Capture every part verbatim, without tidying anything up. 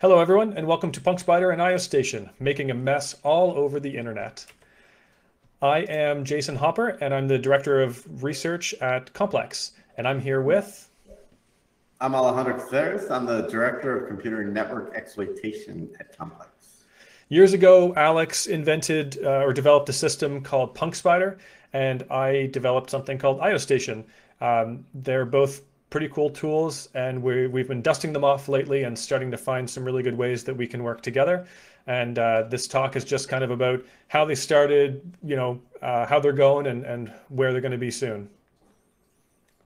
Hello, everyone, and welcome to PunkSPIDER and IOStation, making a mess all over the internet. I am Jason Hopper, and I'm the Director of Research at Complex, and I'm here with... I'm Alejandro Caceres. I'm the Director of Computer Network Exploitation at Complex. Years ago, Alex invented uh, or developed a system called PunkSPIDER, and I developed something called IOStation. Um, they're both pretty cool tools, and we, we've been dusting them off lately and starting to find some really good ways that we can work together. And uh, this talk is just kind of about how they started, you know, uh, how they're going and, and where they're going to be soon.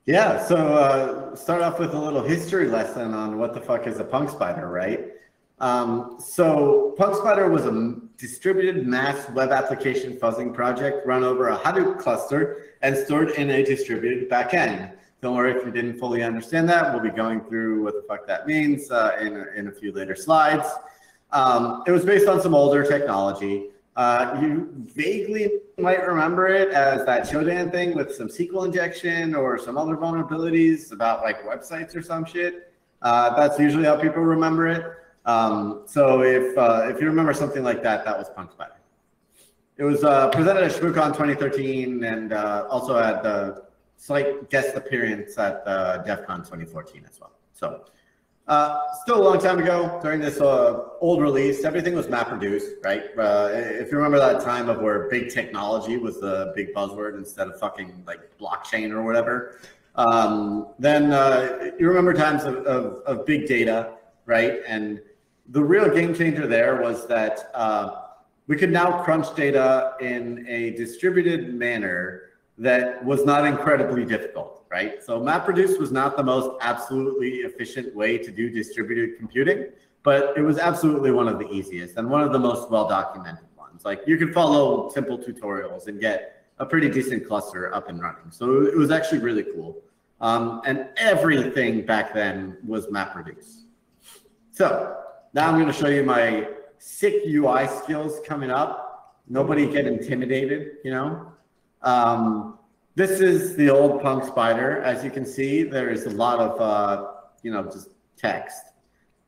Yeah, so uh, start off with a little history lesson on what the fuck is a PunkSPIDER, right? Um, so PunkSPIDER was a distributed mass web application fuzzing project run over a Hadoop cluster and stored in a distributed backend. Don't worry if you didn't fully understand that. We'll be going through what the fuck that means uh, in, in a few later slides. Um, it was based on some older technology. Uh, you vaguely might remember it as that Shodan thing with some S Q L injection or some other vulnerabilities about like websites or some shit. Uh, that's usually how people remember it. Um, so if uh, if you remember something like that, that was PunkSPIDER. It was uh, presented at Shmoocon twenty thirteen and uh, also at the slight guest appearance at uh, DEF CON twenty fourteen as well. So uh, still a long time ago. During this uh, old release, everything was MapReduce, right? Uh, if you remember that time of where big technology was the big buzzword instead of fucking like blockchain or whatever, um, then uh, you remember times of, of, of big data, right? And the real game changer there was that uh, we could now crunch data in a distributed manner that was not incredibly difficult, right? So MapReduce was not the most absolutely efficient way to do distributed computing, but it was absolutely one of the easiest and one of the most well-documented ones. Like you could follow simple tutorials and get a pretty decent cluster up and running. So it was actually really cool. Um, and everything back then was MapReduce. So now I'm gonna show you my sick U I skills coming up. Nobody get intimidated, you know? Um, this is the old PunkSPIDER. As you can see, there is a lot of, uh, you know, just text.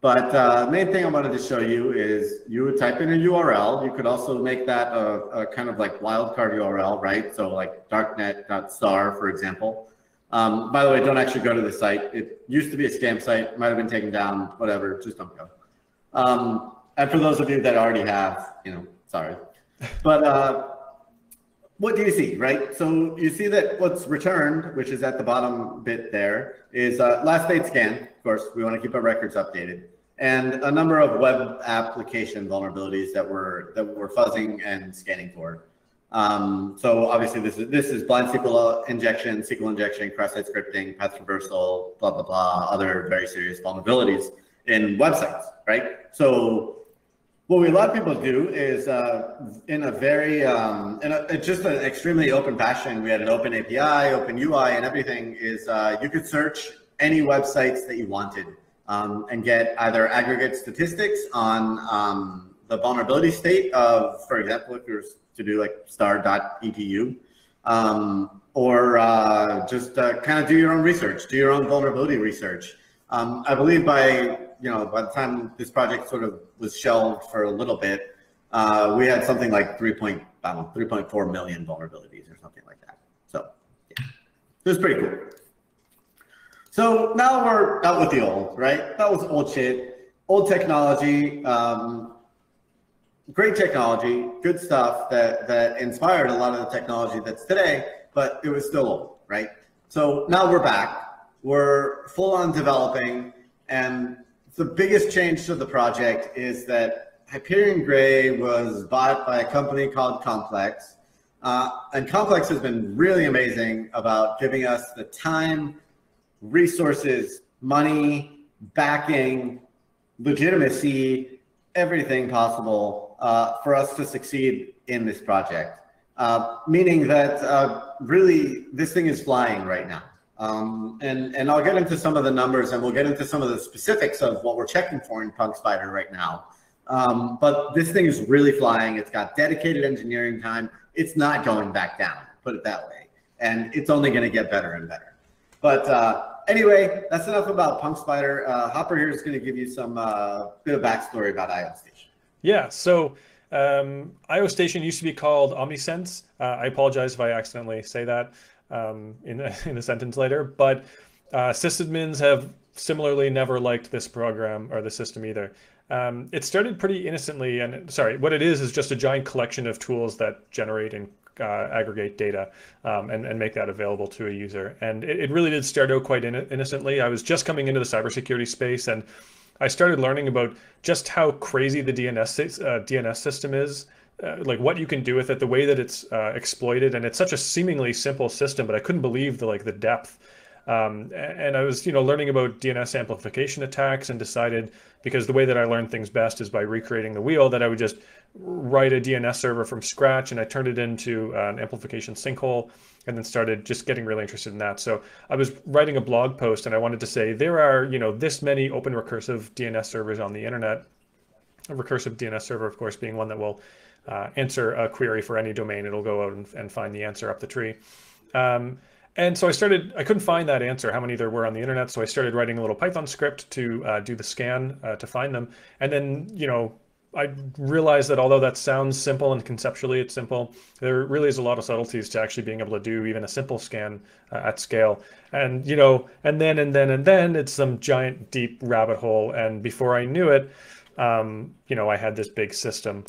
But uh, the main thing I wanted to show you is you would type in a U R L. You could also make that a, a kind of like wildcard U R L, right? So like darknet dot star, for example. Um, by the way, don't actually go to the site. It used to be a scam site. Might have been taken down, whatever. Just don't go. Um, and for those of you that already have, you know, sorry. But... Uh, What do you see, right? So you see that what's returned, which is at the bottom bit there, is uh, last date scan. Of course, we want to keep our records updated, and a number of web application vulnerabilities that we're that we're fuzzing and scanning for. Um, so obviously, this is this is blind S Q L injection, S Q L injection, cross-site scripting, path traversal, blah blah blah, other very serious vulnerabilities in websites, right? So what we allow people to do is, uh, in a very, um, in a, just an extremely open fashion, we had an open A P I, open U I, and everything, is uh, you could search any websites that you wanted um, and get either aggregate statistics on um, the vulnerability state of, for example, if you were to do like star dot E D U, um, or uh, just uh, kind of do your own research, do your own vulnerability research. Um, I believe by... you know, by the time this project sort of was shelved for a little bit, uh, we had something like three point four million vulnerabilities or something like that. So, yeah, it was pretty cool. So now we're out with the old, right? That was old shit, old technology, um, great technology, good stuff that, that inspired a lot of the technology that's today, but it was still old, right? So now we're back. We're full on developing, and the biggest change to the project is that Hyperion Gray was bought by a company called Complex. Uh, and Complex has been really amazing about giving us the time, resources, money, backing, legitimacy, everything possible uh, for us to succeed in this project. Uh, meaning that uh, really this thing is flying right now. Um, and, and I'll get into some of the numbers, and we'll get into some of the specifics of what we're checking for in PunkSPIDER right now. Um, but this thing is really flying. It's got dedicated engineering time. It's not going back down, put it that way. And it's only going to get better and better. But uh, anyway, that's enough about PunkSPIDER. Uh, Hopper here is going to give you some uh, bit of backstory about IOStation. Yeah, so um, IOStation used to be called Omnisense. Uh, I apologize if I accidentally say that um, in, a, in a sentence later, but uh, sysadmins have similarly never liked this program or the system either. Um, it started pretty innocently, and sorry, what it is is just a giant collection of tools that generate and Uh, aggregate data um, and, and make that available to a user. And it, it really did start out quite in, innocently. I was just coming into the cybersecurity space, and I started learning about just how crazy the D N S, uh, D N S system is, uh, like what you can do with it, the way that it's uh, exploited. And it's such a seemingly simple system, but I couldn't believe the like the depth. Um, and I was, you know, learning about D N S amplification attacks, and decided, because the way that I learn things best is by recreating the wheel, that I would just write a D N S server from scratch, and I turned it into an amplification sinkhole, and then started just getting really interested in that. So I was writing a blog post, and I wanted to say there are, you know, this many open recursive D N S servers on the internet. A recursive D N S server, of course, being one that will uh, answer a query for any domain. It'll go out and, and find the answer up the tree. Um, And so I started, I couldn't find that answer, how many there were on the internet. So I started writing a little Python script to uh, do the scan uh, to find them. And then, you know, I realized that although that sounds simple and conceptually it's simple, there really is a lot of subtleties to actually being able to do even a simple scan uh, at scale. And, you know, and then, and then, and then it's some giant deep rabbit hole. And before I knew it, um, you know, I had this big system.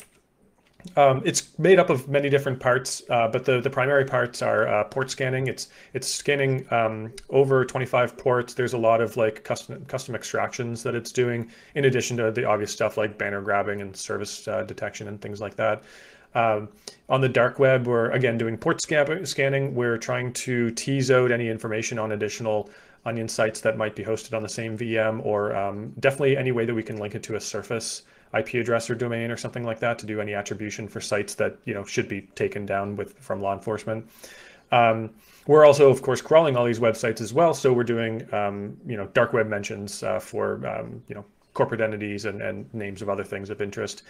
Um, it's made up of many different parts, uh, but the, the primary parts are uh, port scanning. It's it's scanning um, over twenty-five ports. There's a lot of like custom custom extractions that it's doing, in addition to the obvious stuff like banner grabbing and service uh, detection and things like that. Um, on the dark web, we're again doing port scan scanning. We're trying to tease out any information on additional Onion sites that might be hosted on the same V M, or um, definitely any way that we can link it to a surface I P address or domain or something like that, to do any attribution for sites that, you know, should be taken down with from law enforcement. Um, we're also, of course, crawling all these websites as well. So we're doing, um, you know, dark web mentions uh, for, um, you know, corporate entities and, and names of other things of interest.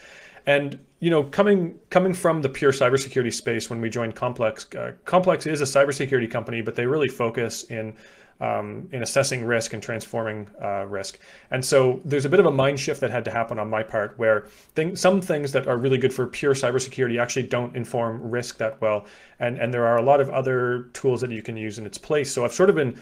And, you know, coming coming from the pure cybersecurity space, when we joined Complex, uh, Complex is a cybersecurity company, but they really focus in Um, in assessing risk and transforming uh, risk. And so there's a bit of a mind shift that had to happen on my part, where things, some things that are really good for pure cybersecurity actually don't inform risk that well. And, and there are a lot of other tools that you can use in its place. So I've sort of been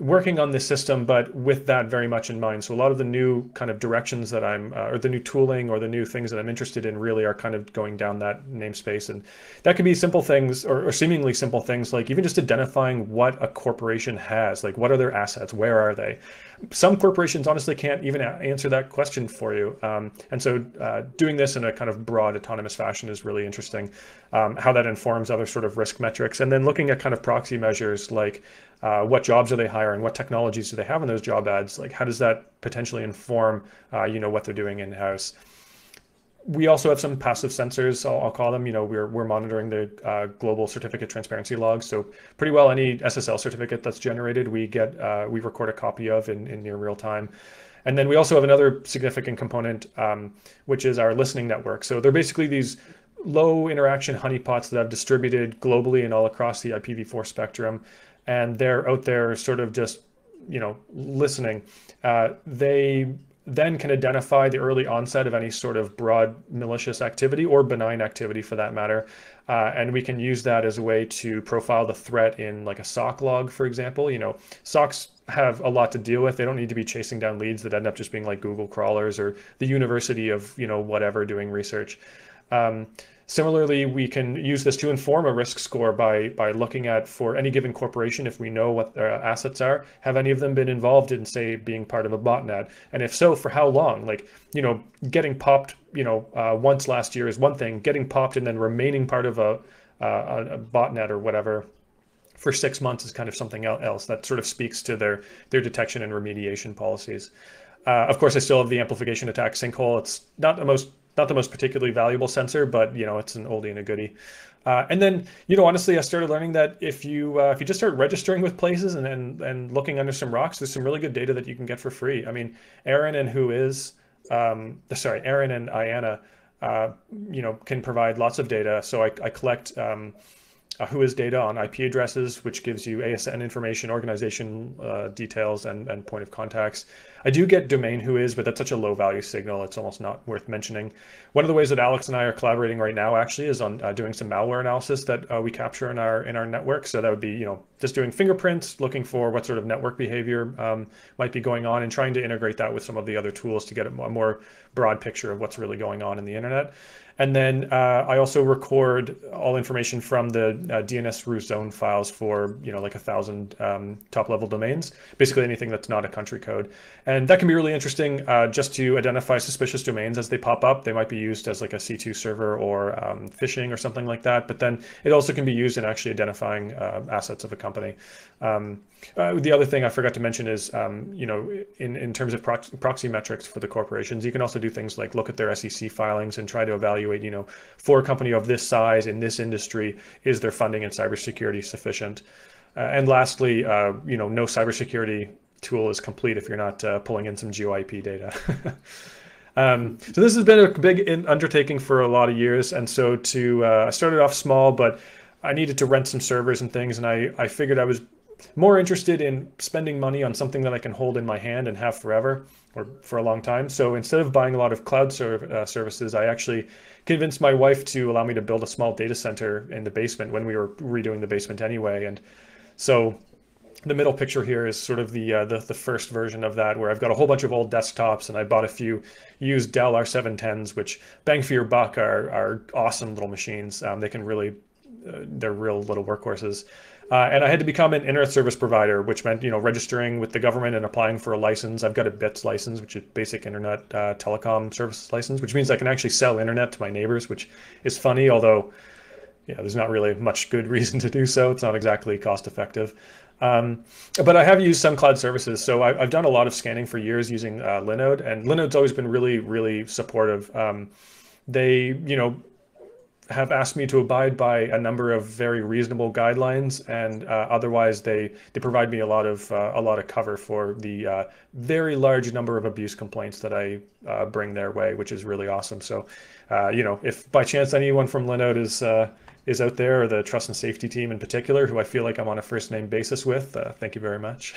working on this system, but with that very much in mind. So a lot of the new kind of directions that I'm, uh, or the new tooling or the new things that I'm interested in really are kind of going down that namespace. And that could be simple things, or, or seemingly simple things, like even just identifying what a corporation has, like what are their assets, where are they? Some corporations honestly can't even answer that question for you. Um, and so uh, doing this in a kind of broad autonomous fashion is really interesting, um, how that informs other sort of risk metrics. And then looking at kind of proxy measures, like uh, what jobs are they hiring? What technologies do they have in those job ads? Like, how does that potentially inform, uh, you know, what they're doing in-house? We also have some passive sensors, I'll, I'll call them. You know, we're we're monitoring the uh, global certificate transparency logs. So pretty well any S S L certificate that's generated, we get uh, we record a copy of in, in near real time. And then we also have another significant component, um, which is our listening network. So they're basically these low interaction honeypots that I've distributed globally and all across the I P v four spectrum, and they're out there sort of just, you know, listening. Uh, they then can identify the early onset of any sort of broad malicious activity, or benign activity for that matter. Uh, and we can use that as a way to profile the threat in like a S O C log, for example. You know, S O Cs have a lot to deal with. They don't need to be chasing down leads that end up just being like Google crawlers or the university of, you know, whatever doing research. Um, Similarly, we can use this to inform a risk score by by looking at, for any given corporation, if we know what their assets are, have any of them been involved in, say, being part of a botnet? And if so, for how long? Like, you know, getting popped, you know, uh, once last year is one thing. Getting popped and then remaining part of a, uh, a botnet or whatever for six months is kind of something else that sort of speaks to their, their detection and remediation policies. Uh, of course, I still have the amplification attack sinkhole. It's not the most Not the most particularly valuable sensor, but, you know, it's an oldie and a goodie. Uh, and then, you know, honestly, I started learning that if you uh, if you just start registering with places and, and and looking under some rocks, there's some really good data that you can get for free. I mean, ARIN and Whois, um, sorry, ARIN and IANA, uh, you know, can provide lots of data. So I, I collect um, uh, Whois data on I P addresses, which gives you A S N information, organization uh, details, and, and point of contacts. I do get domain Whois, but that's such a low value signal, it's almost not worth mentioning. One of the ways that Alex and I are collaborating right now actually is on uh, doing some malware analysis that uh, we capture in our, in our network. So that would be, you know, just doing fingerprints, looking for what sort of network behavior um, might be going on, and trying to integrate that with some of the other tools to get a more broad picture of what's really going on in the internet. And then uh, I also record all information from the uh, D N S root zone files for, you know, like a thousand um, top level domains, basically anything that's not a country code. And that can be really interesting uh, just to identify suspicious domains as they pop up. They might be used as like a C two server or um, phishing or something like that. But then it also can be used in actually identifying uh, assets of a company. Um, uh, the other thing I forgot to mention is, um, you know, in, in terms of prox proxy metrics for the corporations, you can also do things like look at their S E C filings and try to evaluate, you know, for a company of this size in this industry, is their funding in cybersecurity sufficient? Uh, and lastly, uh, you know, no cybersecurity tool is complete if you're not uh, pulling in some GeoIP data. Um, so this has been a big undertaking for a lot of years. And so to, uh, I started off small, but I needed to rent some servers and things. And I, I figured I was more interested in spending money on something that I can hold in my hand and have forever or for a long time. So instead of buying a lot of cloud serv uh, services, I actually convinced my wife to allow me to build a small data center in the basement when we were redoing the basement anyway. And so the middle picture here is sort of the, uh, the the first version of that, where I've got a whole bunch of old desktops, and I bought a few used Dell R seven tens, which bang for your buck are, are awesome little machines. Um, they can really, uh, they're real little workhorses. Uh, and I had to become an internet service provider, which meant, you know, registering with the government and applying for a license. I've got a B I T S license, which is basic internet uh, telecom services license, which means I can actually sell internet to my neighbors, which is funny, although, yeah, there's not really much good reason to do so. It's not exactly cost effective. Um, but I have used some cloud services. So I, I've done a lot of scanning for years using uh, Linode, and Linode's always been really, really supportive. Um, they, you know, have asked me to abide by a number of very reasonable guidelines, and uh, otherwise they they provide me a lot of uh, a lot of cover for the uh, very large number of abuse complaints that I uh, bring their way, which is really awesome. So, uh, you know, if by chance anyone from Linode is uh, is out there, or the trust and safety team in particular, who I feel like I'm on a first name basis with, uh, thank you very much.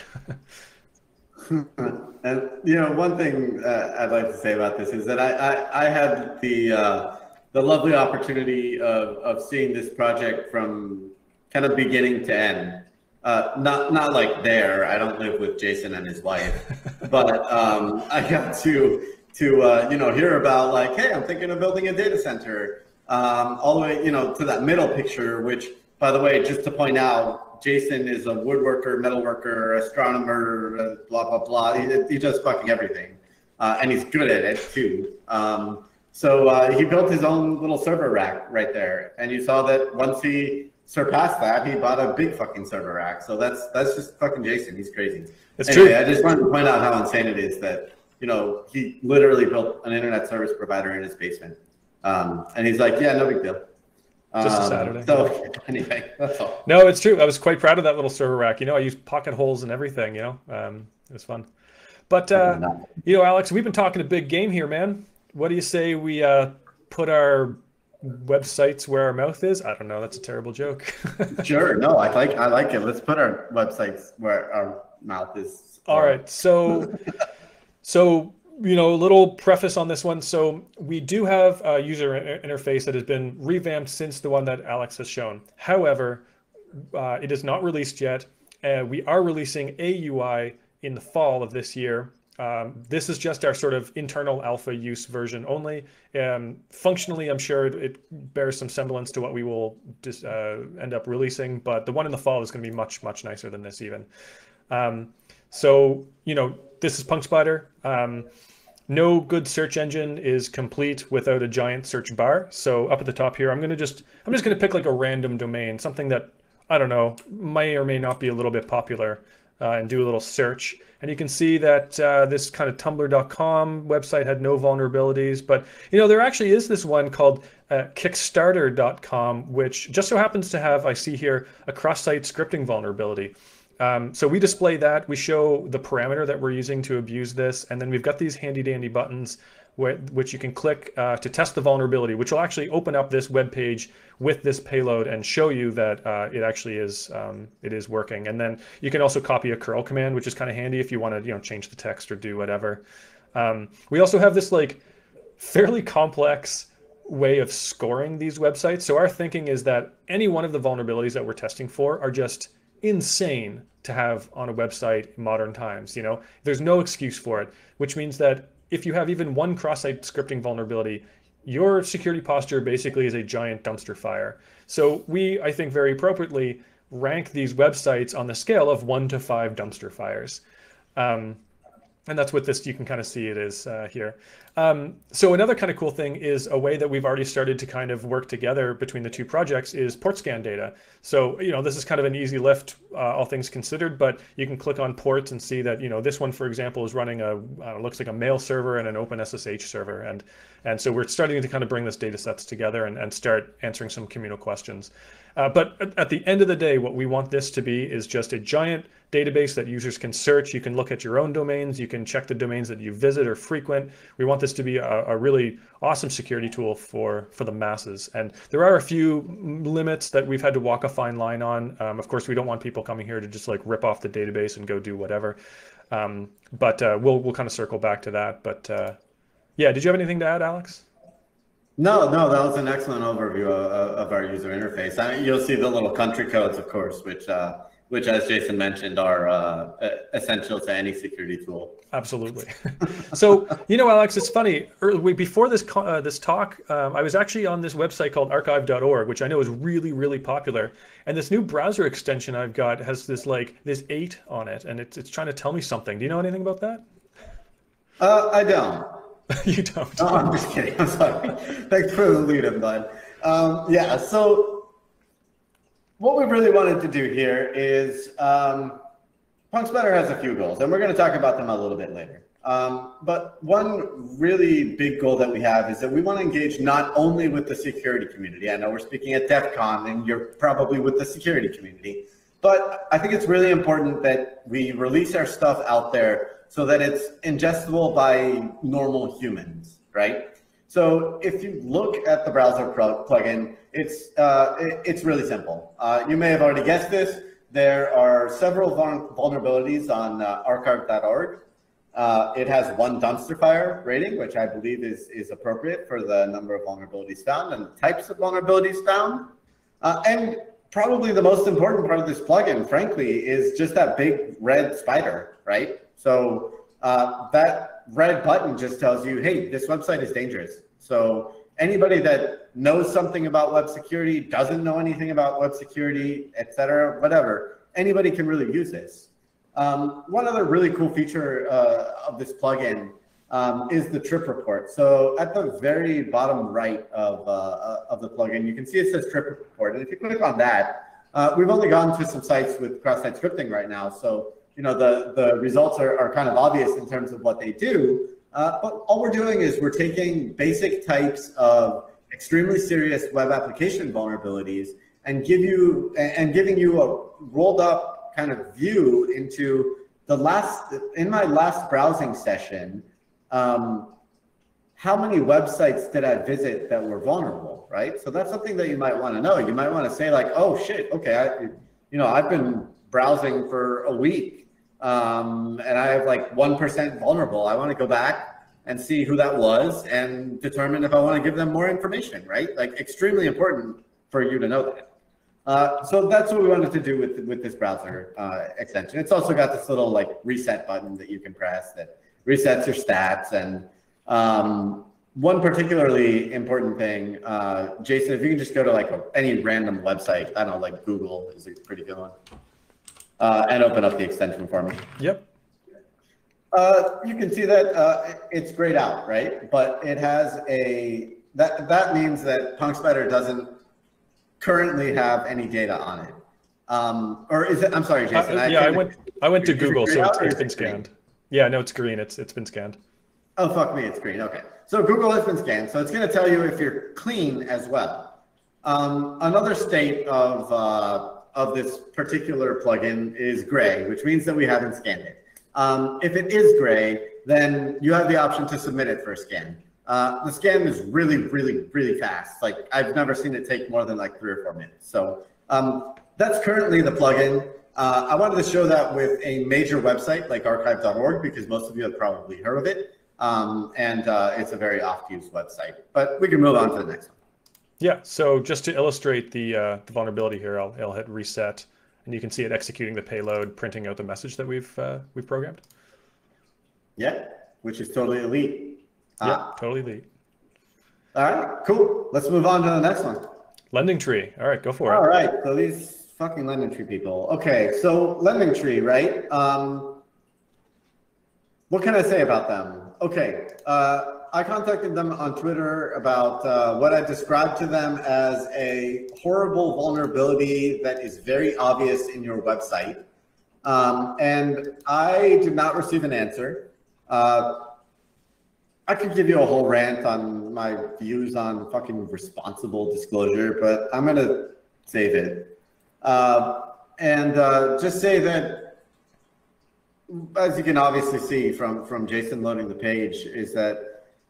And you know, one thing uh, I'd like to say about this is that I I, I had the uh, the lovely opportunity of, of seeing this project from kind of beginning to end. Uh, not not like there, I don't live with Jason and his wife, but um, I got to, to uh, you know, hear about like, hey, I'm thinking of building a data center, um, all the way, you know, to that middle picture, which, by the way, just to point out, Jason is a woodworker, metalworker, astronomer, blah, blah, blah. He, he does fucking everything. Uh, and he's good at it too. Um, So uh, he built his own little server rack right there, and you saw that once he surpassed that, he bought a big fucking server rack. So that's that's just fucking Jason. He's crazy. It's anyway, true. I just wanted to point out how insane it is that, you know, he literally built an internet service provider in his basement, um, and he's like, yeah, no big deal. Just a Saturday. Um, so anyway, that's all. No, it's true. I was quite proud of that little server rack. You know, I used pocket holes and everything. You know, um, it was fun. But uh, you know, Alex, we've been talking a big game here, man. What do you say we uh, put our websites where our mouth is? I don't know. That's a terrible joke. Sure. No, I like I like it. Let's put our websites where our mouth is. All right. So, so you know, a little preface on this one. So we do have a user interface that has been revamped since the one that Alex has shown. However, uh, it is not released yet. Uh, we are releasing a U I in the fall of this year. Um, this is just our sort of internal alpha use version only. Um, functionally, I'm sure it, it bears some semblance to what we will just uh, end up releasing, but the one in the fall is going to be much, much nicer than this even. Um, so, you know, this is PunkSPIDER. Um, no good search engine is complete without a giant search bar. So up at the top here, I'm going to just, I'm just going to pick like a random domain, something that, I don't know, may or may not be a little bit popular, uh, and do a little search. And you can see that uh, this kind of Tumblr dot com website had no vulnerabilities. But, you know, there actually is this one called uh, Kickstarter dot com, which just so happens to have, I see here, a cross-site scripting vulnerability. Um, so we display that. We show the parameter that we're using to abuse this. And then we've got these handy dandy buttons where, which you can click uh, to test the vulnerability, which will actually open up this web page with this payload and show you that uh, it actually is um, it is working. And then you can also copy a curl command, which is kind of handy if you want to you know change the text or do whatever. Um, we also have this like fairly complex way of scoring these websites. So our thinking is that any one of the vulnerabilities that we're testing for are just insane to have on a website in modern times. You know, there's no excuse for it, which means that if you have even one cross-site scripting vulnerability, your security posture basically is a giant dumpster fire. So we, I think, very appropriately rank these websites on the scale of one to five dumpster fires. Um, And that's what this, you can kind of see it is uh, here. Um, so another kind of cool thing is a way that we've already started to kind of work together between the two projects is port scan data. So, you know, this is kind of an easy lift, uh, all things considered, but you can click on ports and see that, you know, this one, for example, is running a, uh, looks like a mail server and an OpenSSH server. And, and so we're starting to kind of bring this data sets together and, and start answering some communal questions. Uh, but at the end of the day, what we want this to be is just a giant database that users can search. You can look at your own domains. You can check the domains that you visit or frequent. We want this to be a, a really awesome security tool for, for the masses. And there are a few limits that we've had to walk a fine line on. Um, of course, we don't want people coming here to just like rip off the database and go do whatever. Um, but uh, we'll, we'll kind of circle back to that. But uh, yeah, did you have anything to add, Alex? No, no, that was an excellent overview of, of our user interface. I mean, you'll see the little country codes, of course, which, uh, which as Jason mentioned, are uh, essential to any security tool. Absolutely. So, you know, Alex, it's funny. Early, before this uh, this talk, um, I was actually on this website called archive dot org, which I know is really, really popular. And this new browser extension I've got has this like this eight on it, and it's it's trying to tell me something. Do you know anything about that? Uh, I don't. You don't. No, I'm just kidding. I'm sorry. Thanks for the lead in, bud. Um, yeah, so what we really wanted to do here is um, PunkSPIDER has a few goals, and we're going to talk about them a little bit later. Um, but one really big goal that we have is that we want to engage not only with the security community. I know we're speaking at DEF CON, and you're probably with the security community. But I think it's really important that we release our stuff out there so that it's ingestible by normal humans, right? So if you look at the browser plugin, it's uh, it's really simple. Uh, you may have already guessed this. There are several vulnerabilities on uh, archive dot org. Uh, it has one dumpster fire rating, which I believe is, is appropriate for the number of vulnerabilities found and the types of vulnerabilities found. Uh, and probably the most important part of this plugin, frankly, is just that big red spider, right? So uh, that red button just tells you, hey, this website is dangerous. So anybody that knows something about web security, doesn't know anything about web security, et cetera, whatever, anybody can really use this. Um, one other really cool feature uh, of this plugin um, is the trip report. So at the very bottom right of, uh, of the plugin, you can see it says trip report. And if you click on that, uh, we've only gone to some sites with cross-site scripting right now. So you know, the, the results are, are kind of obvious in terms of what they do, uh, but all we're doing is we're taking basic types of extremely serious web application vulnerabilities and give you and giving you a rolled up kind of view into the last, in my last browsing session, um, how many websites did I visit that were vulnerable, right? So that's something that you might want to know. You might want to say like, oh shit, okay, I, you know, I've been browsing for a week. Um, and I have like one percent vulnerable. I want to go back and see who that was and determine if I want to give them more information, right? Like extremely important for you to know that. Uh, so that's what we wanted to do with, with this browser uh, extension. It's also got this little like reset button that you can press that resets your stats. And um, one particularly important thing, uh, Jason, if you can just go to like a, any random website, I don't know, like Google is a pretty good one. Uh, and open up the extension for me. Yep. Uh, you can see that uh, it's grayed out, right? But it has a, that, that means that PunkSPIDER doesn't currently have any data on it. Um, or is it, I'm sorry, Jason. Uh, yeah, I, I went I went to Google, so it's, it's been it scanned. Green? Yeah, no, it's green, it's it's been scanned. Oh, fuck me, it's green, okay. So Google has been scanned, so it's gonna tell you if you're clean as well. Um, another state of, uh, of this particular plugin is gray, which means that we haven't scanned it. Um, if it is gray, then you have the option to submit it for a scan. Uh, the scan is really, really, really fast. Like, I've never seen it take more than like three or four minutes. So um, that's currently the plugin. Uh, I wanted to show that with a major website like archive dot org, because most of you have probably heard of it. Um, and uh, it's a very oft-used website, but we can move on to the next one. Yeah, so just to illustrate the, uh, the vulnerability here, I'll, I'll hit reset, and you can see it executing the payload, printing out the message that we've uh, we've programmed. Yeah, which is totally elite. Yeah, uh, totally elite. All right, cool. Let's move on to the next one. LendingTree. All right, go for it. All right, so these fucking LendingTree people. Okay, so LendingTree, right? Um, what can I say about them? Okay. Uh, I contacted them on Twitter about uh, what I described to them as a horrible vulnerability that is very obvious in your website. Um, and I did not receive an answer. Uh, I could give you a whole rant on my views on fucking responsible disclosure, but I'm going to save it. Uh, and uh, just say that, as you can obviously see from, from Jason loading the page, is that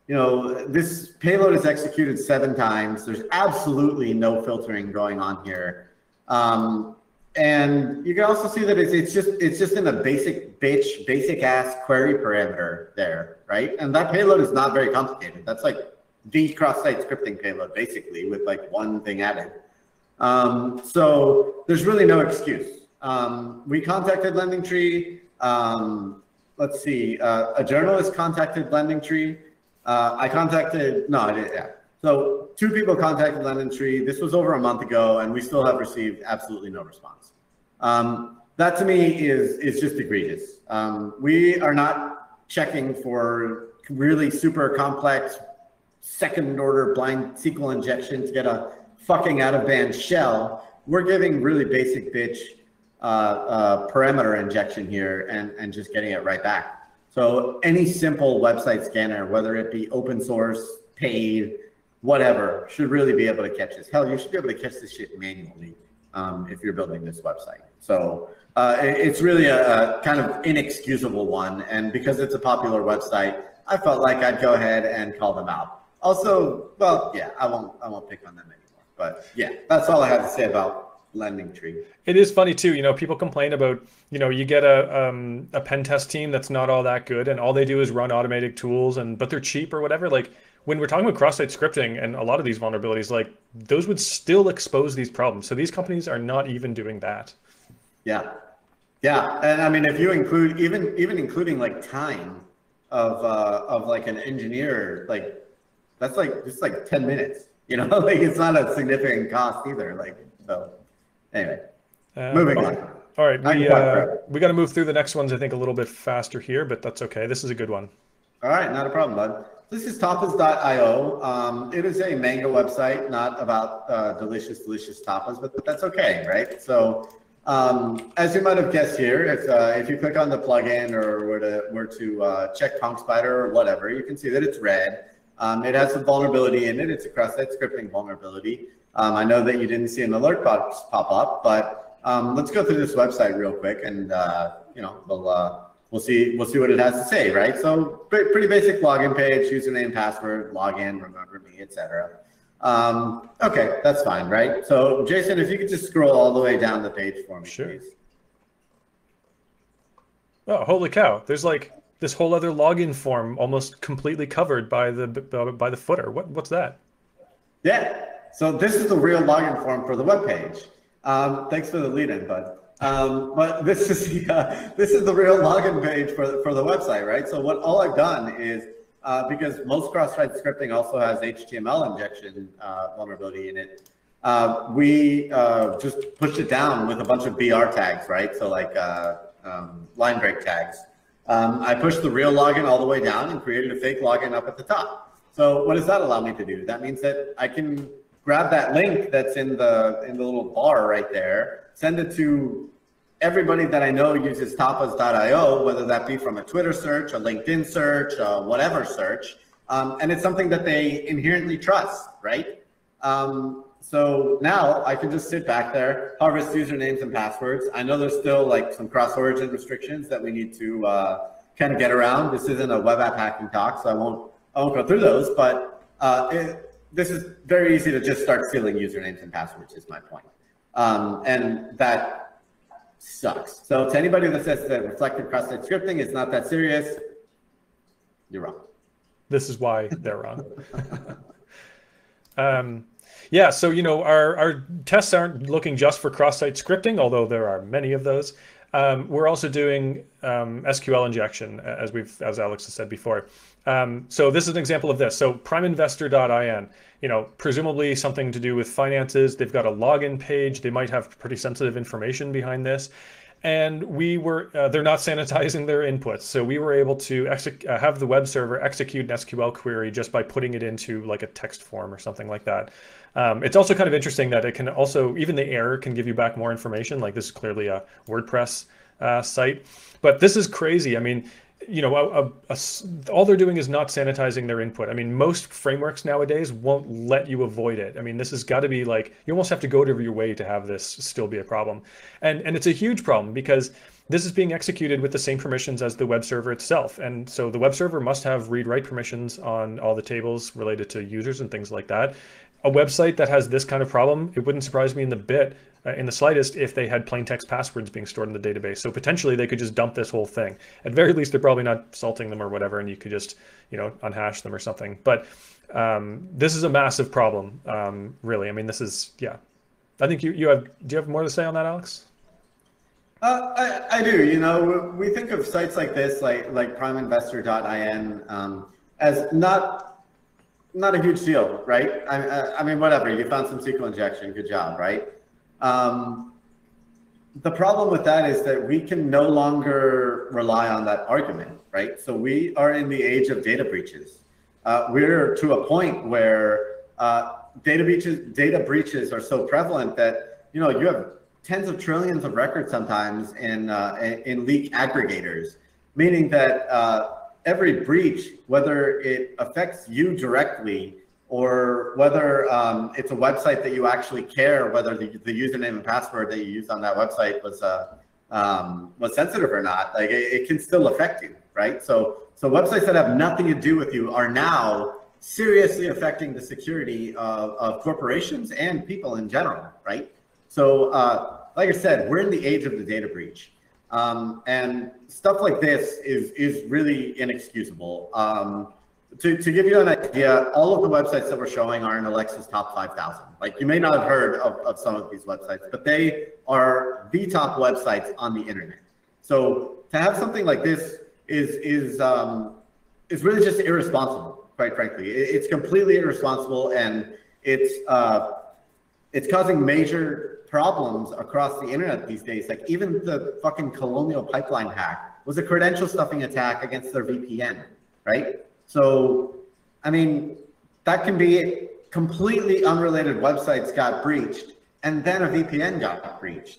you know, this payload is executed seven times. There's absolutely no filtering going on here. Um, and you can also see that it's, it's just it's just in a basic bitch, basic ass query parameter there, right? And that payload is not very complicated. That's like the cross-site scripting payload, basically, with like one thing added. Um, so there's really no excuse. Um, we contacted LendingTree. Um, let's see, uh, a journalist contacted LendingTree. Uh, I contacted, no, I didn't, yeah. So two people contacted LendingTree. This was over a month ago, and we still have received absolutely no response. Um, that to me is, is just egregious. Um, we are not checking for really super complex second order blind S Q L injection to get a fucking out of band shell. We're giving really basic bitch uh, uh, parameter injection here and, and just getting it right back. So any simple website scanner, whether it be open source, paid, whatever, should really be able to catch this. Hell, you should be able to catch this shit manually um, if you're building this website. So uh, it's really a, a kind of inexcusable one. And because it's a popular website, I felt like I'd go ahead and call them out. Also, well, yeah, I won't, I won't pick on them anymore. But yeah, that's all I have to say about LendingTree. It is funny too, you know, people complain about, you know, you get a um, a pen test team that's not all that good, and all they do is run automated tools, and but they're cheap or whatever. Like when we're talking about cross-site scripting and a lot of these vulnerabilities, like those would still expose these problems. So these companies are not even doing that. Yeah, yeah, and I mean, if you include even even including like time of uh, of like an engineer, like that's like just like ten minutes. You know, like it's not a significant cost either. Like so. Anyway, uh, moving okay. on. All right, we, uh, we got to move through the next ones, I think, a little bit faster here, but that's okay. This is a good one. All right, not a problem, bud. This is tapas dot i o. Um, it is a manga website, not about uh, delicious, delicious tapas, but that's okay, right? So um, as you might have guessed here, if, uh, if you click on the plugin or were to, were to uh, check PunkSPIDER or whatever, you can see that it's red. Um, it has some vulnerability in it. It's a cross-site scripting vulnerability. Um, I know that you didn't see an alert box pop up, but um, let's go through this website real quick, and uh, you know we'll uh, we'll see we'll see what it has to say, right? So pretty basic login page, username, password, login, remember me, et cetera. Um, okay, that's fine, right? So Jason, if you could just scroll all the way down the page for me, sure. Please. Oh, holy cow! There's like this whole other login form, almost completely covered by the by the footer. What what's that? Yeah. So this is the real login form for the web page. Um, thanks for the lead-in, bud. Um, but this is the, uh, this is the real login page for the, for the website, right? So what all I've done is uh, because most cross-site scripting also has H T M L injection uh, vulnerability in it, uh, we uh, just pushed it down with a bunch of B R tags, right? So like uh, um, line break tags. Um, I pushed the real login all the way down and created a fake login up at the top. So what does that allow me to do? That means that I can grab that link that's in the in the little bar right there, send it to everybody that I know uses tapas dot i o, whether that be from a Twitter search, a LinkedIn search, a whatever search, um, and it's something that they inherently trust, right? Um, so now I can just sit back there, harvest usernames and passwords. I know there's still like some cross-origin restrictions that we need to uh, kind of get around. This isn't a web app hacking talk, so I won't I won't go through those, but uh, it, this is very easy to just start stealing usernames and passwords is my point. Um, and that sucks. So to anybody that says that reflective cross-site scripting is not that serious, you're wrong. This is why they're wrong. um, yeah, so you know, our, our tests aren't looking just for cross-site scripting, although there are many of those. Um, we're also doing um, S Q L injection, as we've, as Alex has said before. Um, so this is an example of this. So Prime Investor dot I N, you know, presumably something to do with finances. They've got a login page. They might have pretty sensitive information behind this. And we were, uh, they're not sanitizing their inputs. So we were able to uh, have the web server execute an S Q L query just by putting it into like a text form or something like that. Um, it's also kind of interesting that it can also, even the error can give you back more information. Like this is clearly a WordPress uh, site, but this is crazy. I mean, you know, a, a, a, all they're doing is not sanitizing their input. I mean, most frameworks nowadays won't let you avoid it. I mean, this has got to be like, you almost have to go to your way to have this still be a problem. And, and it's a huge problem because this is being executed with the same permissions as the web server itself. And so the web server must have read-write permissions on all the tables related to users and things like that. A website that has this kind of problem, it wouldn't surprise me in the bit, uh, in the slightest, if they had plain text passwords being stored in the database. So potentially they could just dump this whole thing. At very least, they're probably not salting them or whatever, and you could just, you know, unhash them or something. But um, this is a massive problem, um, really. I mean, this is, yeah. I think you, you have, do you have more to say on that, Alex? Uh, I, I do. You know, we think of sites like this, like like Prime Investor dot I N, um, as not. Not a huge deal, right? I, I, I mean, whatever. You found some S Q L injection. Good job, right? Um, the problem with that is that we can no longer rely on that argument, right? So we are in the age of data breaches. Uh, we're to a point where uh, data breaches, data breaches are so prevalent that, you know, you have tens of trillions of records sometimes in uh, in leak aggregators, meaning that. Uh, Every breach, whether it affects you directly or whether um, it's a website that you actually care, whether the, the username and password that you used on that website was uh, um, was sensitive or not, like it, it can still affect you, right? So, so websites that have nothing to do with you are now seriously affecting the security of, of corporations and people in general, right? So, uh, like I said, we're in the age of the data breach. Um, and stuff like this is, is really inexcusable. Um, to, to give you an idea, all of the websites that we're showing are in Alexa's top five thousand. Like, you may not have heard of, of some of these websites, but they are the top websites on the internet. So to have something like this is, is, um, is really just irresponsible, quite frankly. It, it's completely irresponsible, and it's, uh, it's causing major problems across the internet these days. Like, even the fucking Colonial Pipeline hack was a credential stuffing attack against their V P N, right? So, I mean, that can be it. Completely unrelated websites got breached, and then a V P N got breached.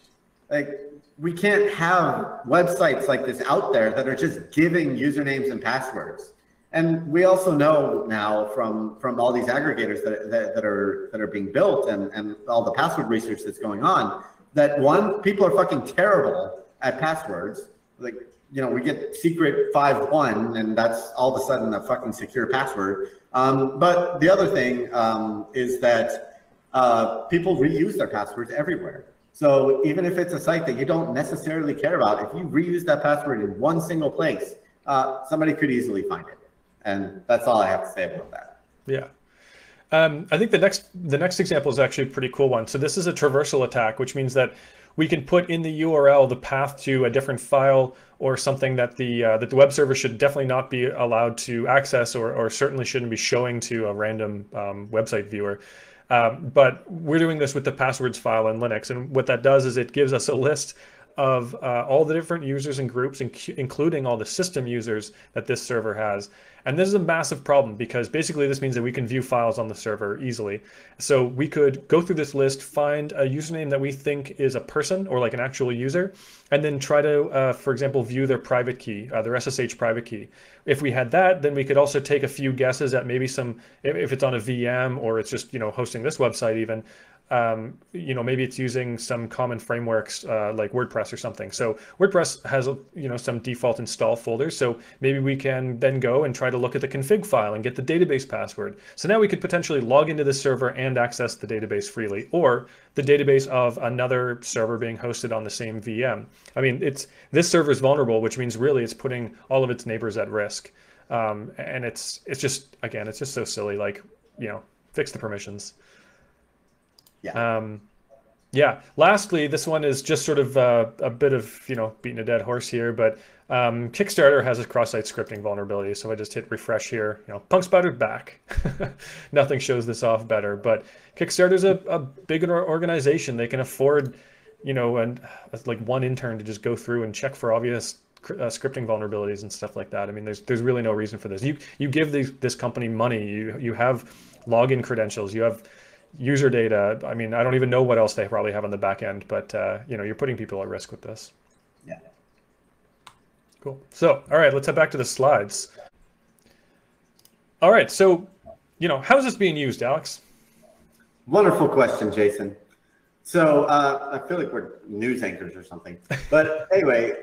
Like, we can't have websites like this out there that are just giving usernames and passwords. And we also know now from from all these aggregators that, that, that are that are being built and, and all the password research that's going on, that one, people are fucking terrible at passwords. Like, you know, we get secret five one, and that's all of a sudden a fucking secure password. Um, but the other thing um, is that uh, people reuse their passwords everywhere. So even if it's a site that you don't necessarily care about, if you reuse that password in one single place, uh, somebody could easily find it. And that's all I have to say about that. Yeah. Um, I think the next the next example is actually a pretty cool one. So this is a traversal attack, which means that we can put in the U R L the path to a different file or something that the uh, that the web server should definitely not be allowed to access, or, or certainly shouldn't be showing to a random um, website viewer. Uh, but we're doing this with the passwords file in Linux. And what that does is it gives us a list of uh, all the different users and groups, inc including all the system users that this server has. And this is a massive problem because basically this means that we can view files on the server easily. So we could go through this list, find a username that we think is a person or like an actual user, and then try to, uh, for example, view their private key, uh, their S S H private key. If we had that, then we could also take a few guesses at maybe some, if it's on a V M or it's just, you know, hosting this website even, um, you know, maybe it's using some common frameworks uh, like WordPress or something. So WordPress has, you know, some default install folders. So maybe we can then go and try to look at the config file and get the database password. So now we could potentially log into the server and access the database freely, or the database of another server being hosted on the same V M. I mean, it's this server is vulnerable, which means really it's putting all of its neighbors at risk. Um, and it's it's just, again, it's just so silly. Like, you know, fix the permissions. Yeah. Um, yeah. Lastly, this one is just sort of uh, a bit of, you know, beating a dead horse here, but um, Kickstarter has a cross-site scripting vulnerability. So I just hit refresh here, you know, PunkSPIDER back. Nothing shows this off better, but Kickstarter's a, a big organization. They can afford, you know, and like one intern to just go through and check for obvious Uh, scripting vulnerabilities and stuff like that. I mean, there's there's really no reason for this. You you give these, this company money. You you have login credentials. You have user data. I mean, I don't even know what else they probably have on the back end. But uh, you know, you're putting people at risk with this. Yeah. Cool. So, all right, let's head back to the slides. All right. So, you know, how is this being used, Alex? Wonderful question, Jason. So uh, I feel like we're news anchors or something. But anyway.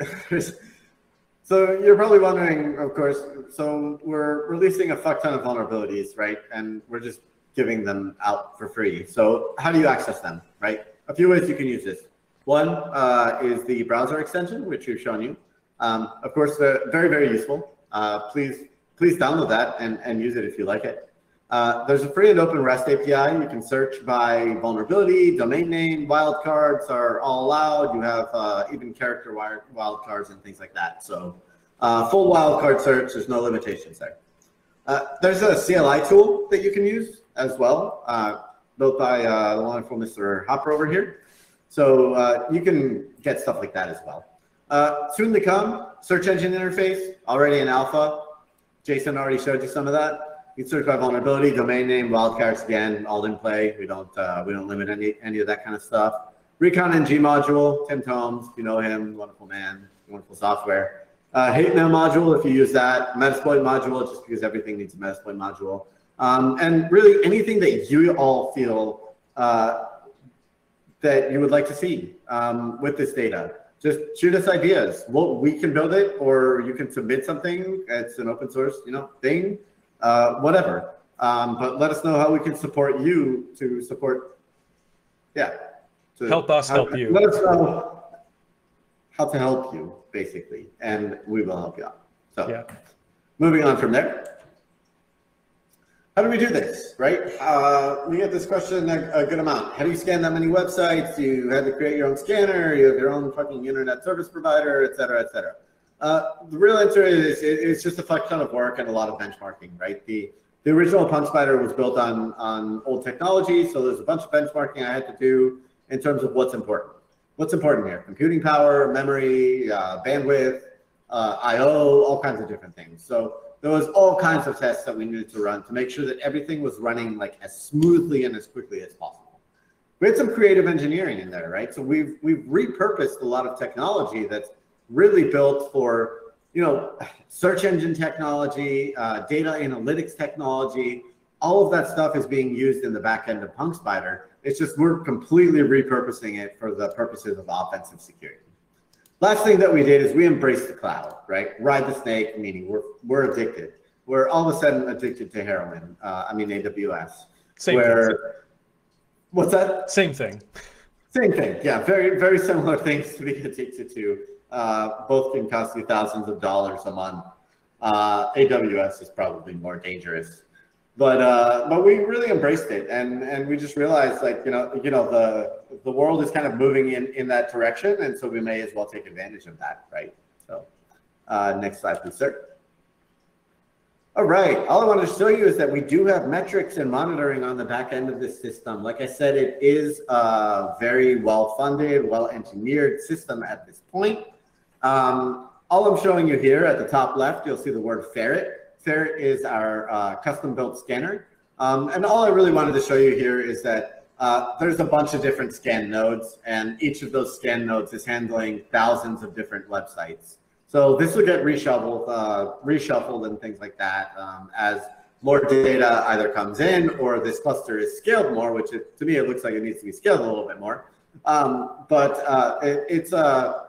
So you're probably wondering, of course, so we're releasing a fuck ton of vulnerabilities, right? And we're just giving them out for free. So how do you access them, right? A few ways you can use this. One uh, is the browser extension, which we've shown you. Um, of course, they're very, very useful. Uh, please please download that and, and use it if you like it. Uh, there's a free and open REST A P I. You can search by vulnerability, domain name, wildcards are all allowed. You have uh, even character wildcards and things like that. So uh, full wildcard search, there's no limitations there. Uh, there's a C L I tool that you can use as well, uh, built by uh, the wonderful Mister Hopper over here. So uh, you can get stuff like that as well. Uh, soon to come, search engine interface, already in alpha. Jason already showed you some of that. You can search by vulnerability, domain name, wildcards, again, all in play. We don't uh, we don't limit any any of that kind of stuff. ReconNG module, Tim Tomes, you know him, wonderful man, wonderful software. Uh, hate mail module, if you use that. Metasploit module, just because everything needs a Metasploit module. Um, and really anything that you all feel uh, that you would like to see um, with this data. Just shoot us ideas. Well, we can build it, or you can submit something. It's an open source, you know, thing. Uh, whatever, um, but let us know how we can support you to support, yeah. To help us how, help you. Let us know how to help you, basically, and we will help you out. So, yeah. Moving on from there. How do we do this, right? Uh, we get this question a, a good amount. How do you scan that many websites? You had to create your own scanner, you have your own fucking internet service provider, et cetera, et cetera. Uh, the real answer is it, it's just a fuck ton of work and a lot of benchmarking, right? The the original PunkSPIDER was built on on old technology, so there's a bunch of benchmarking I had to do in terms of what's important. What's important here? Computing power, memory, uh, bandwidth, uh, I O, all kinds of different things. So there was all kinds of tests that we needed to run to make sure that everything was running like as smoothly and as quickly as possible. We had some creative engineering in there, right? So we've we've repurposed a lot of technology that's really built for, you know, search engine technology, uh, data analytics technology, all of that stuff is being used in the back end of PunkSPIDER. It's just we're completely repurposing it for the purposes of offensive security. Last thing that we did is we embraced the cloud, right? Ride the snake, meaning we're, we're addicted. We're all of a sudden addicted to heroin. Uh, I mean, A W S. Same where, thing. What's that? Same thing. Same thing. Yeah, very, very similar things to be addicted to. Uh, both can cost you thousands of dollars a month. Uh, A W S is probably more dangerous, but uh, but we really embraced it, and and we just realized like you know you know the the world is kind of moving in in that direction, and so we may as well take advantage of that, right? So uh, next slide, please, sir. All right, all I wanted to show you is that we do have metrics and monitoring on the back end of this system. Like I said, it is a very well funded, well engineered system at this point. Um, all I'm showing you here at the top left, you'll see the word Ferret. Ferret is our uh, custom-built scanner. Um, and all I really wanted to show you here is that uh, there's a bunch of different scan nodes, and each of those scan nodes is handling thousands of different websites. So this will get reshuffled, uh, reshuffled and things like that um, as more data either comes in or this cluster is scaled more, which it, to me, it looks like it needs to be scaled a little bit more. Um, but uh, it, it's, a,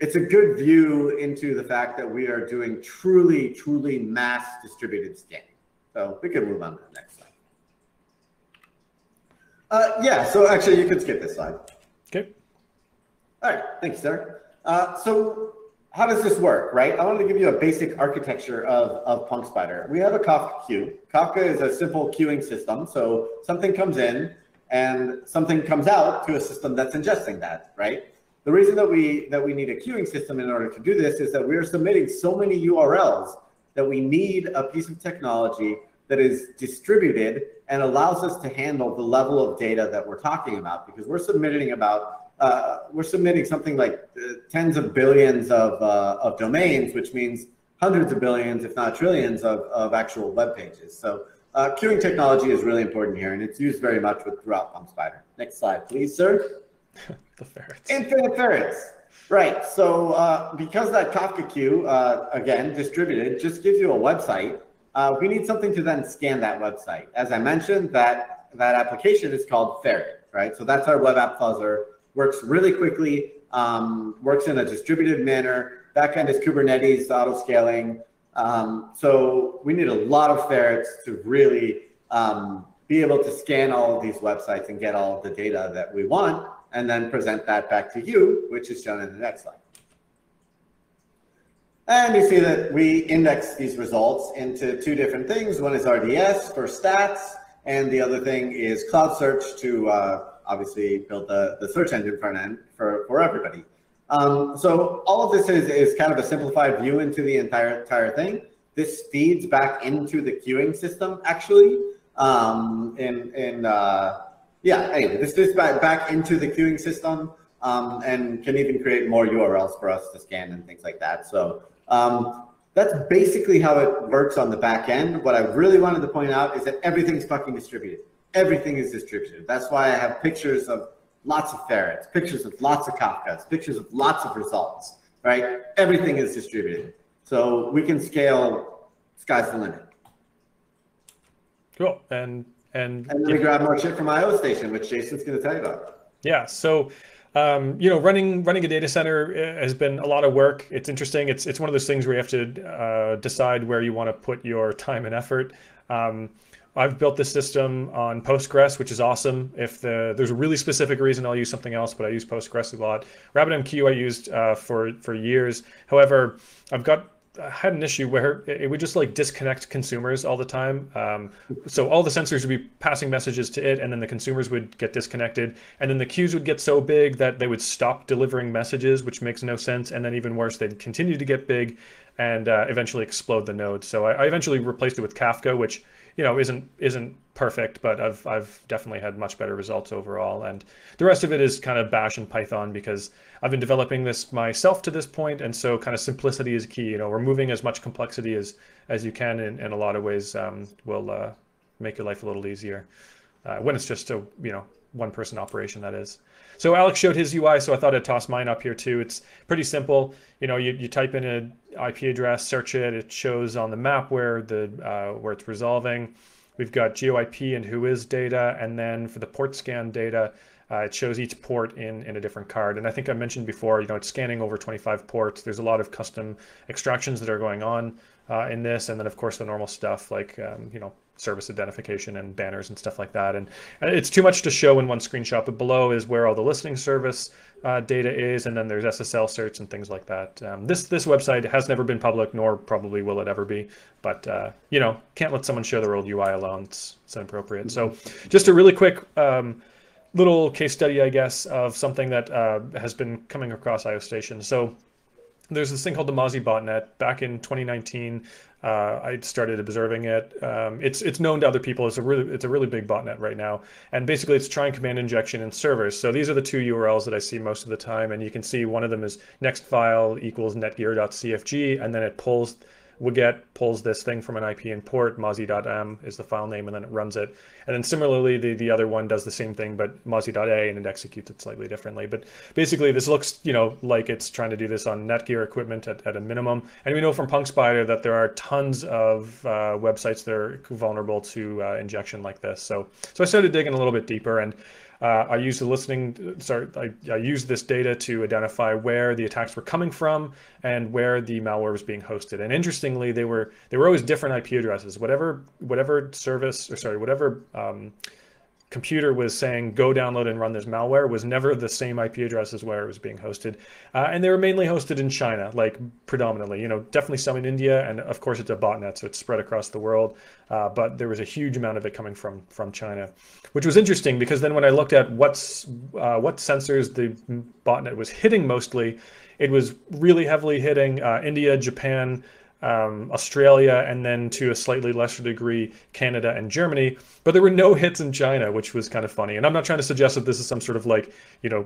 it's a good view into the fact that we are doing truly, truly mass distributed scaling. So we can move on to the next slide. Uh, yeah, so actually you can skip this slide. Okay. All right, thanks, sir. Uh, so how does this work, right? I wanted to give you a basic architecture of, of PunkSPIDER. We have a Kafka queue. Kafka is a simple queuing system. So something comes in and something comes out to a system that's ingesting that, right? The reason that we that we need a queuing system in order to do this is that we are submitting so many U R Ls that we need a piece of technology that is distributed and allows us to handle the level of data that we're talking about, because we're submitting about uh, we're submitting something like uh, tens of billions of uh, of domains, which means hundreds of billions, if not trillions, of of actual web pages. So uh, queuing technology is really important here, and it's used very much with throughout PunkSPIDER. Next slide, please, sir. The ferrets. Infinite ferrets. Right. So uh, because that Kafka queue, uh, again distributed, just gives you a website. Uh, we need something to then scan that website. As I mentioned, that, that application is called Ferret, right? So that's our web app fuzzer. Works really quickly, um, works in a distributed manner. Backend is Kubernetes, auto-scaling. Um, so we need a lot of ferrets to really um, be able to scan all of these websites and get all of the data that we want, and then present that back to you, which is shown in the next slide. And you see that we index these results into two different things. One is R D S for stats, and the other thing is Cloud Search to uh, obviously build the, the search engine front end for, for everybody. Um, so all of this is, is kind of a simplified view into the entire entire thing. This feeds back into the queuing system, actually. Um, in, in, uh, yeah, anyway, this feeds back, back into the queuing system um, and can even create more U R Ls for us to scan and things like that. So. Um, that's basically how it works on the back end. What I really wanted to point out is that everything's fucking distributed. Everything is distributed. That's why I have pictures of lots of ferrets, pictures of lots of Kafkas, pictures of lots of results, right? Everything is distributed. So we can scale, sky's the limit. Cool. And, and, and then we grab more shit from IOStation, which Jason's going to tell you about. Yeah. So Um, you know, running running a data center has been a lot of work. It's interesting. It's it's one of those things where you have to uh, decide where you want to put your time and effort. Um, I've built this system on Postgres, which is awesome. If the, there's a really specific reason, I'll use something else, but I use Postgres a lot. RabbitMQ I used uh, for for years. However, I've got I had an issue where it would just like disconnect consumers all the time. Um, so all the sensors would be passing messages to it, and then the consumers would get disconnected, and then the queues would get so big that they would stop delivering messages, which makes no sense. And then even worse, they'd continue to get big and uh, eventually explode the node. So I, I eventually replaced it with Kafka, which, you know, isn't isn't perfect, but I've I've definitely had much better results overall. And the rest of it is kind of Bash and Python, because I've been developing this myself to this point, and so kind of simplicity is key. You know, removing as much complexity as as you can in, in a lot of ways um, will uh, make your life a little easier uh, when it's just a you know one person operation, that is. So Alex showed his U I, so I thought I'd toss mine up here too. It's pretty simple. You know, you, you type in an I P address, search it, it shows on the map where the uh, where it's resolving. We've got GeoIP and Whois data, and then for the port scan data, uh, it shows each port in, in a different card. And I think I mentioned before, you know, it's scanning over twenty-five ports. There's a lot of custom extractions that are going on uh, in this, and then of course the normal stuff like, um, you know, service identification and banners and stuff like that. And, and it's too much to show in one screenshot, but below is where all the listening service uh, data is. And then there's S S L search and things like that. Um, this this website has never been public, nor probably will it ever be, but uh, you know, can't let someone show their old U I alone. It's, it's inappropriate. So just a really quick um, little case study, I guess, of something that uh, has been coming across IOStation. So there's this thing called the Mozzie botnet. Back in twenty nineteen, uh, I started observing it. Um, it's it's known to other people. It's a really it's a really big botnet right now. And basically, it's trying command injection in servers. So these are the two U R Ls that I see most of the time. And you can see one of them is next file equals netgear dot c f g, and then it pulls wget pulls this thing from an I P and port, mozzie.m is the file name, and then it runs it. And then similarly, the, the other one does the same thing, but mozzie.a, and it executes it slightly differently. But basically this looks, you know, like it's trying to do this on Netgear equipment at, at a minimum. And we know from PunkSPIDER that there are tons of uh, websites that are vulnerable to uh, injection like this. So, so I started digging a little bit deeper, and Uh, I used the listening, sorry, I, I used this data to identify where the attacks were coming from and where the malware was being hosted. And interestingly, they were they were always different I P addresses. Whatever whatever service, or sorry, whatever um, computer was saying go download and run this malware was never the same I P address as where it was being hosted. Uh, and they were mainly hosted in China, like predominantly, you know, definitely some in India, and of course it's a botnet, so it's spread across the world. Uh, but there was a huge amount of it coming from from China, which was interesting, because then when I looked at what's uh, what sensors the botnet was hitting mostly, it was really heavily hitting uh, India, Japan, um, Australia, and then to a slightly lesser degree, Canada and Germany. But there were no hits in China, which was kind of funny. And I'm not trying to suggest that this is some sort of like, you know,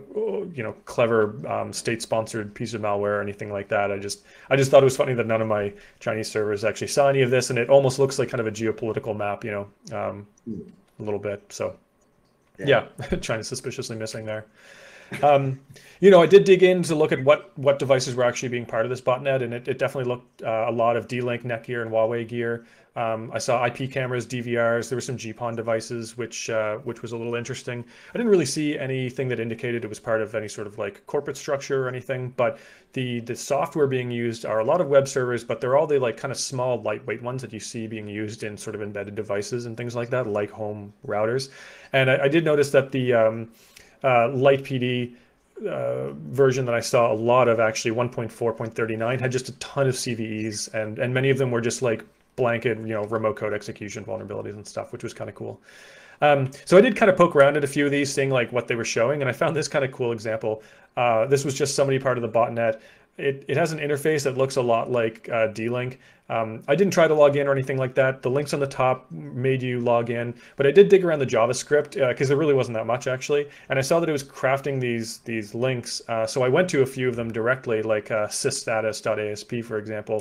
you know, clever um, state-sponsored piece of malware or anything like that. I just, I just thought it was funny that none of my Chinese servers actually saw any of this, and it almost looks like kind of a geopolitical map, you know, um, a little bit. So, yeah, yeah. China's suspiciously missing there. um, you know, I did dig in to look at what what devices were actually being part of this botnet, and it, it definitely looked uh, a lot of D-Link, Netgear, and Huawei gear. Um, I saw I P cameras, D V Rs. There were some G PON devices, which uh, which was a little interesting. I didn't really see anything that indicated it was part of any sort of like corporate structure or anything. But the the software being used are a lot of web servers, but they're all the like kind of small, lightweight ones that you see being used in sort of embedded devices and things like that, like home routers. And I, I did notice that the um, Uh, Light P D uh, version that I saw a lot of, actually one point four point thirty-nine, had just a ton of C V Es, and and many of them were just like blanket, you know, remote code execution vulnerabilities and stuff, which was kind of cool. Um, so I did kind of poke around at a few of these, seeing like what they were showing, and I found this kind of cool example. Uh, this was just somebody part of the botnet. It, it has an interface that looks a lot like uh, D-Link. Um, I didn't try to log in or anything like that. The links on the top made you log in, but I did dig around the JavaScript because uh, there really wasn't that much actually. And I saw that it was crafting these these links. Uh, so I went to a few of them directly, like uh, sysstatus.asp, for example.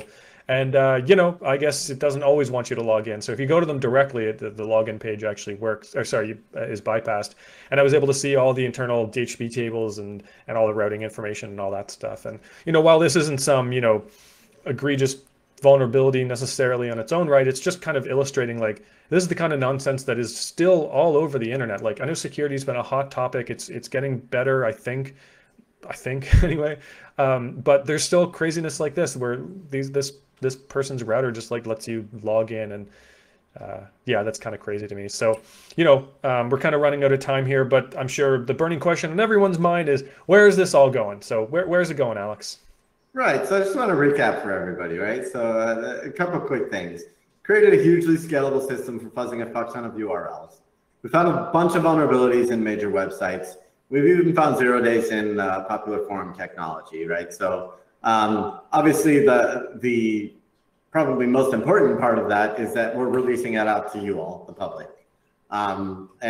And, uh, you know, I guess it doesn't always want you to log in. So if you go to them directly, the, the login page actually works, or sorry, is bypassed. And I was able to see all the internal D H C P tables and, and all the routing information and all that stuff. And, you know, while this isn't some, you know, egregious vulnerability necessarily on its own right, it's just kind of illustrating like this is the kind of nonsense that is still all over the internet. Like I know security's been a hot topic. It's, it's getting better, I think. I think anyway, um, but there's still craziness like this where these this this person's router just like lets you log in, and uh, yeah, that's kind of crazy to me. So, you know, um, we're kind of running out of time here, but I'm sure the burning question in everyone's mind is where is this all going? So where where's it going, Alex? Right. So I just want to recap for everybody, right? So uh, a couple of quick things. Created a hugely scalable system for fuzzing a fuck ton of U R Ls. We found a bunch of vulnerabilities in major websites. We've even found zero days in uh, popular forum technology, right? So um, obviously the the probably most important part of that is that we're releasing that out to you all, the public. Um,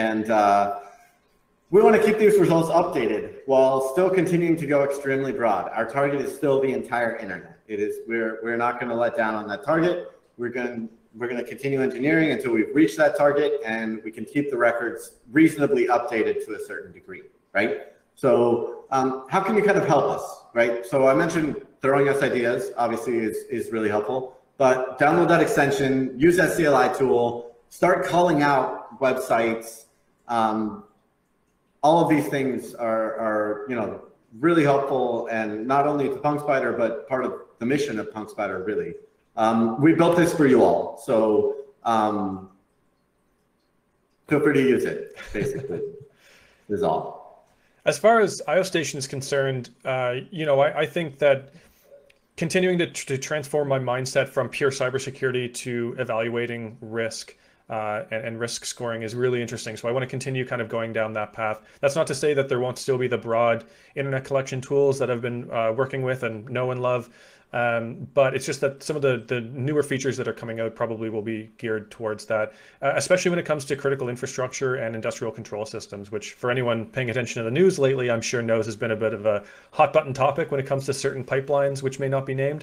and uh, we want to keep these results updated while still continuing to go extremely broad. Our target is still the entire internet. It is we're we're not going to let down on that target. We're going we're going to continue engineering until we've reached that target, and we can keep the records reasonably updated to a certain degree. Right? So um, how can you kind of help us, right? So I mentioned throwing us ideas, obviously is, is really helpful, but download that extension, use that C L I tool, start calling out websites. Um, all of these things are, are, you know, really helpful, and not only to PunkSPIDER, but part of the mission of PunkSPIDER, really. Um, we built this for you all, so um, feel free to use it, basically, is all. As far as IOStation is concerned, uh, you know, I, I think that continuing to, to transform my mindset from pure cybersecurity to evaluating risk uh, and, and risk scoring is really interesting. So I want to continue kind of going down that path. That's not to say that there won't still be the broad internet collection tools that I've been uh, working with and know and love. Um, but it's just that some of the, the newer features that are coming out probably will be geared towards that, uh, especially when it comes to critical infrastructure and industrial control systems, which for anyone paying attention to the news lately, I'm sure knows has been a bit of a hot button topic when it comes to certain pipelines, which may not be named.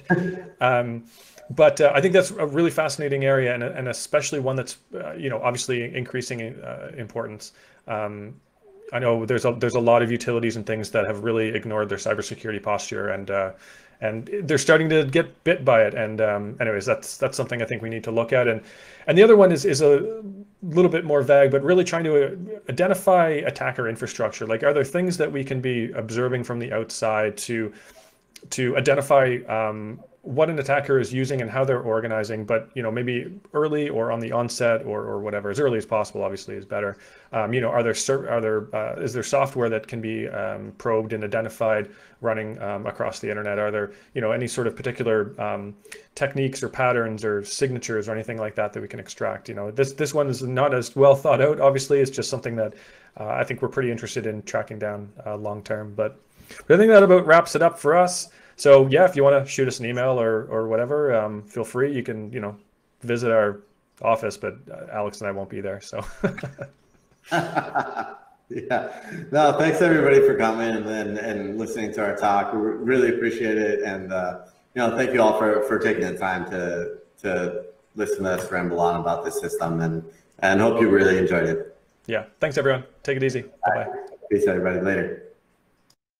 Um, But uh, I think that's a really fascinating area, and, and especially one that's, uh, you know, obviously increasing uh, importance. Um, I know there's a, there's a lot of utilities and things that have really ignored their cybersecurity posture, and uh, and they're starting to get bit by it. And um, anyways, that's that's something I think we need to look at. And and the other one is is a little bit more vague, but really trying to identify attacker infrastructure. Like, are there things that we can be observing from the outside to to identify um, what an attacker is using and how they're organizing, but, you know, maybe early or on the onset or, or whatever, as early as possible, obviously, is better. Um, you know, are there, are there, uh, is there software that can be um, probed and identified running um, across the internet? Are there, you know, any sort of particular um, techniques or patterns or signatures or anything like that that we can extract? You know, this, this one is not as well thought out, obviously. It's just something that uh, I think we're pretty interested in tracking down uh, long-term, but, but I think that about wraps it up for us. So yeah, if you want to shoot us an email or or whatever, um, feel free. You can, you know, visit our office, but Alex and I won't be there. So yeah, no, thanks everybody for coming and and, and listening to our talk. We really appreciate it, and uh, you know, thank you all for for taking the time to to listen to us ramble on about this system, and and hope you really enjoyed it. Yeah, thanks everyone. Take it easy. Bye bye. Right. Peace, everybody. Later.